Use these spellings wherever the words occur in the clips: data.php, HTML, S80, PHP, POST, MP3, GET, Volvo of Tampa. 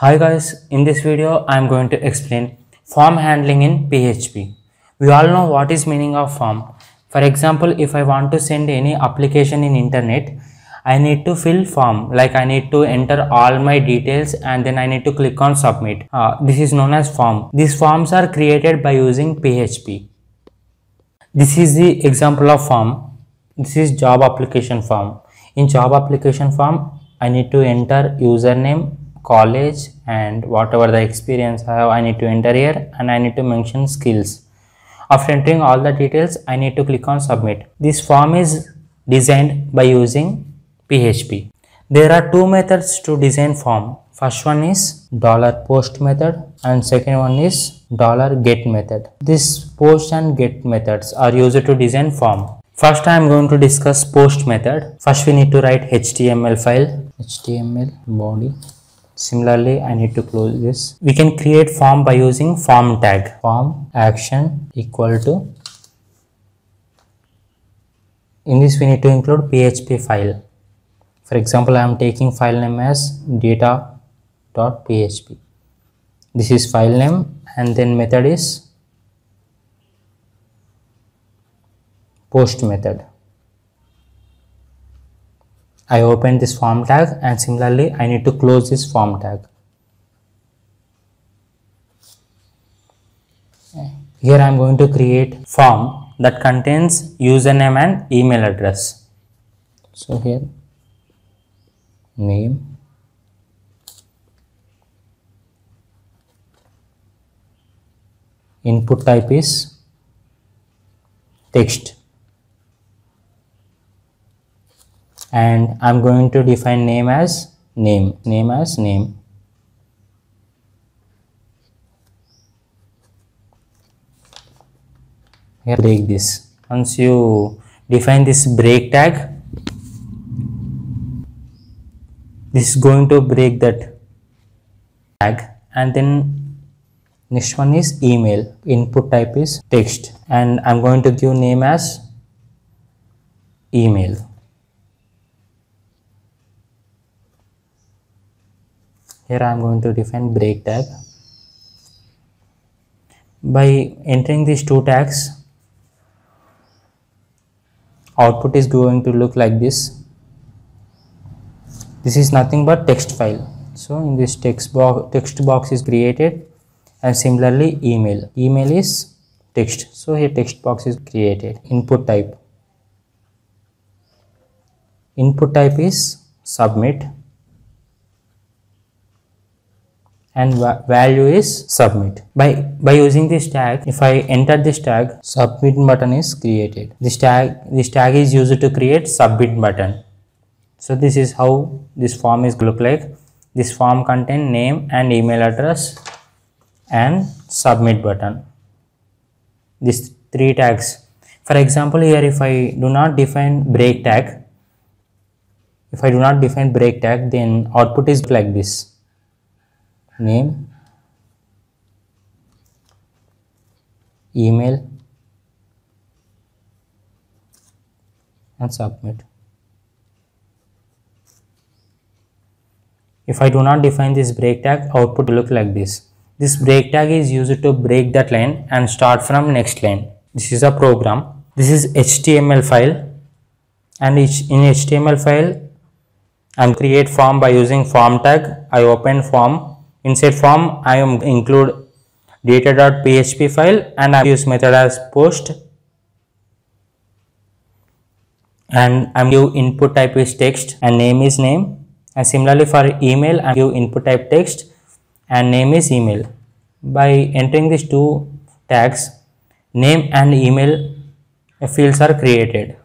Hi guys, in this video I am going to explain form handling in PHP. We all know what is meaning of form. For example, if I want to send any application in internet, I need to fill form, like I need to enter all my details and then I need to click on submit. This is known as form. These forms are created by using PHP. This is the example of form. This is job application form. In job application form, I need to enter username, college, and whatever the experience I have, I need to enter here, and I need to mention skills. After entering all the details, I need to click on submit. This form is designed by using PHP. There are two methods to design form. First one is $post method and second one is $get method. This post and get methods are used to design form. First I am going to discuss post method. First we need to write HTML file, HTML body. Similarly, I need to close this. We can create form by using form tag. Form action equal to. In this we need to include PHP file. For example, I am taking file name as data.php. This is file name, and then method is post method. I open this form tag, and similarly I need to close this form tag. Here I am going to create form that contains username and email address. So here name, input type is text, and I'm going to define name as name, name as name. Here break this. Once you define this break tag, this is going to break that tag, and then next one is email. Input type is text, and I'm going to give name as email. Here I am going to define break tag. By entering these two tags, output is going to look like this. This is nothing but text file. So in this text box is created, and similarly email. Email is text. So here text box is created. Input type. Input type is submit, and value is submit. By using this tag, if I enter this tag, submit button is created. This tag is used to create submit button. So this is how this form is look like. This form contains name and email address and submit button. These three tags. For example, here if I do not define break tag, then output is like this. Name, email, and submit. If I do not define this break tag, output will look like this. This break tag is used to break that line and start from next line. This is a program. This is HTML file, and in HTML file, I create form by using form tag. I open form. Inside form, I am include data.php file, and I use method as post, and I give input type is text and name is name, and similarly for email I give input type text and name is email. By entering these two tags, name and email fields are created,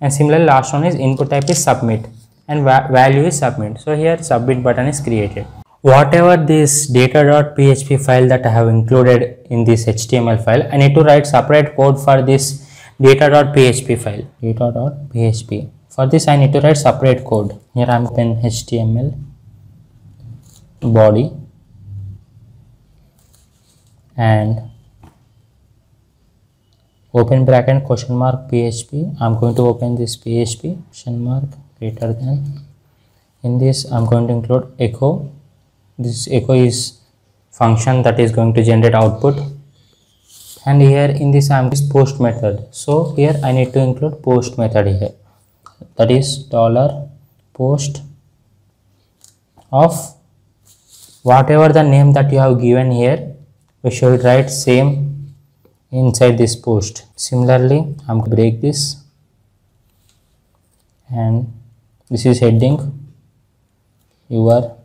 and similarly last one is input type is submit and value is submit. So here submit button is created. Whatever this data.php file that I have included in this HTML file, I need to write separate code for this data.php file. Data.php. For this, I need to write separate code. Here I am open HTML body and open bracket question mark PHP. I am going to open this PHP question mark greater than. In this, I am going to include echo. This echo is function that is going to generate output. And here in this I am this post method. So here I need to include post method here. That is dollar post of whatever the name that you have given here. We should write same inside this post. Similarly, I am going to break this. And this is heading, your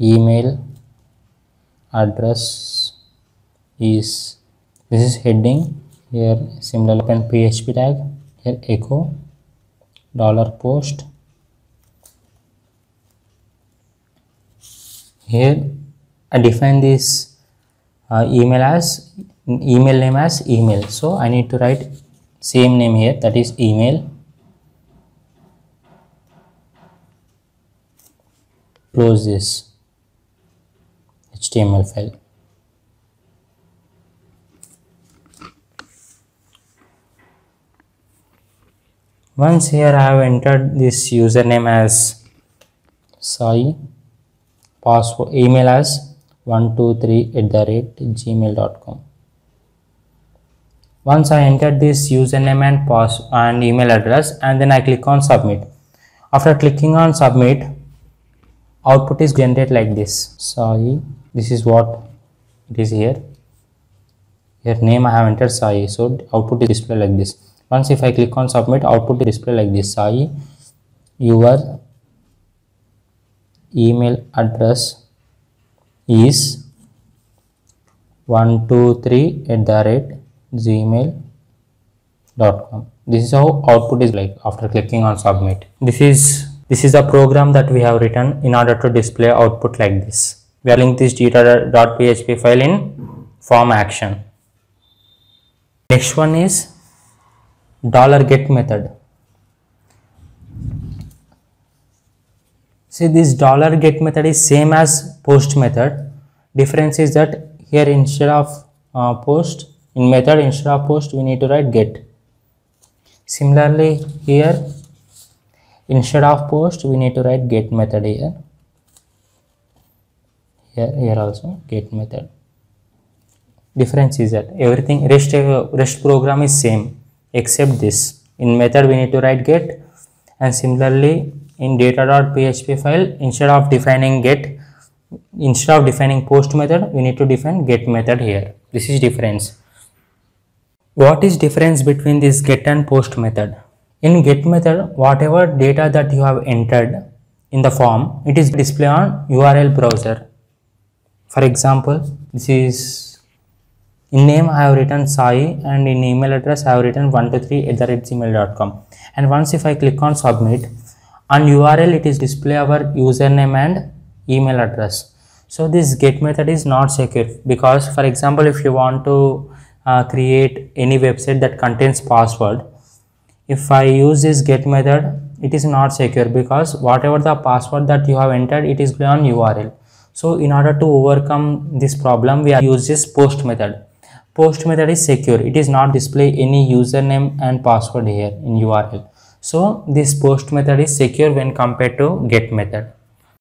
email address is, this is heading. Here similarly open PHP tag, here echo dollar post. Here I define this email as email name as email, so I need to write same name here, that is email. Close this HTML file. Once here I have entered this username as Sai, password email as 123@gmail.com. Once I entered this username and password and email address, and then I click on submit. After clicking on submit, output is generated like this. Sai, this is what it is here. Here name I have entered Sai, so output is displayed like this. Once if I click on submit, output is displayed like this. Sai, your email address is 123@gmail.com. This is how output is like after clicking on submit. This is the program that we have written in order to display output like this. We are linking this data.php file in form action. Next one is $get method. See, this $get method is same as post method. Difference is that here instead of post, in method instead of post we need to write get. Similarly here instead of post we need to write get method here. Here also get method. Difference is that everything rest program is same. Except this, in method we need to write get, and similarly in data.php file instead of defining post method we need to define get method here. This is difference. What is difference between this get and post method? In get method, whatever data that you have entered in the form, it is displayed on URL browser. For example, this is, in name I have written Sai, and in email address I have written 123@gmail.com. And once if I click on submit, on URL it is display our username and email address. So this get method is not secure, because for example if you want to create any website that contains password, if I use this get method, it is not secure because whatever the password that you have entered, it is on URL. So in order to overcome this problem, we have used this post method. Post method is secure, it is not display any username and password here in URL. So this post method is secure when compared to get method.